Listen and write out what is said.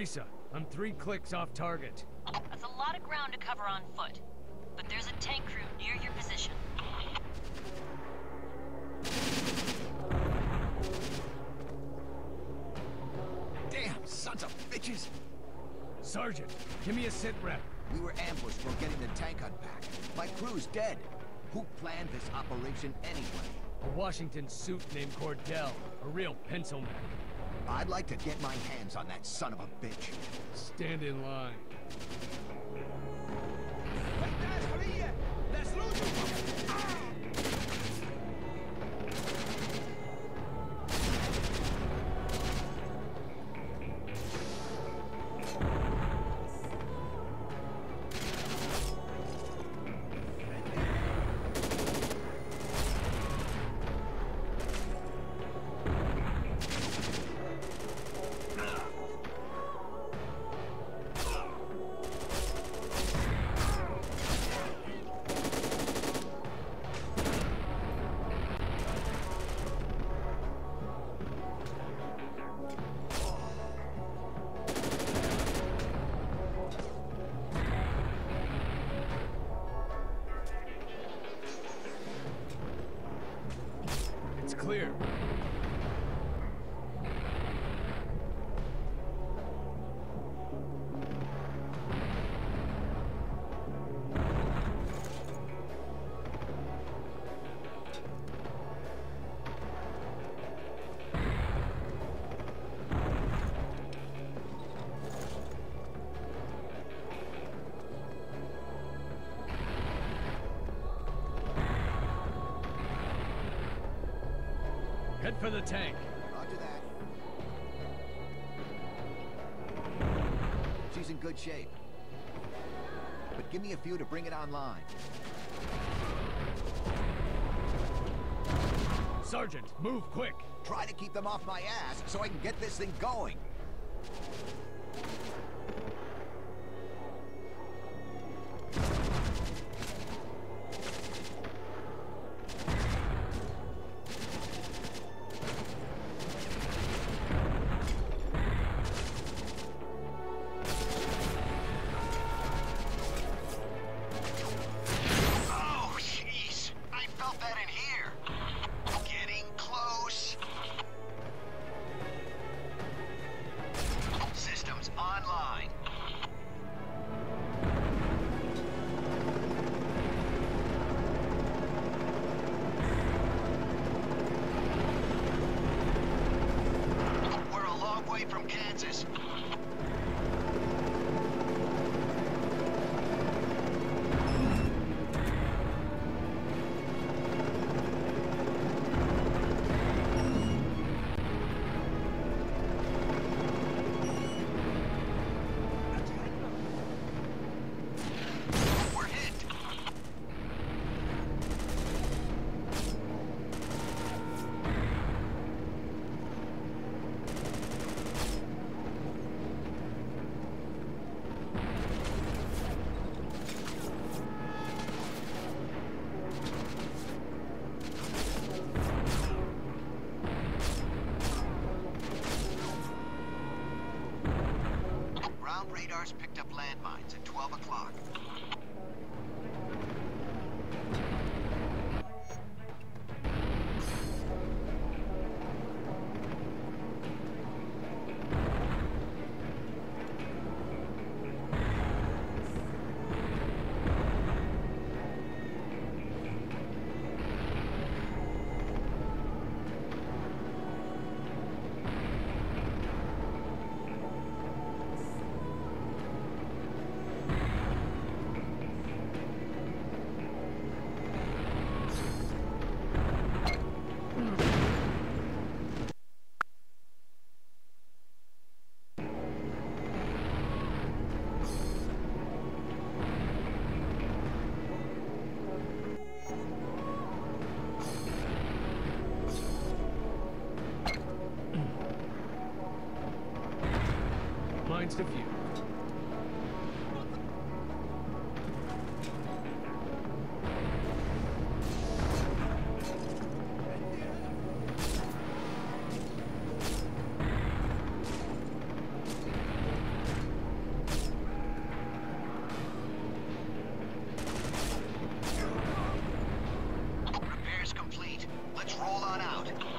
Teresa. I'm 3 clicks off target. That's a lot of ground to cover on foot. But there's a tank crew near your position. Damn, sons of bitches! Sergeant, give me a sit rep. We were ambushed while getting the tank unpacked. My crew's dead. Who planned this operation anyway? A Washington suit named Cordell. A real pencil man. I'd like to get my hands on that son of a bitch. Stand in line. Clear. Head for the tank. Roger that. She's in good shape. But give me a few to bring it online. Sergeant, move quick. Try to keep them off my ass so I can get this thing going. Radar's picked up landmines at 12 o'clock. Of you. rolled on out.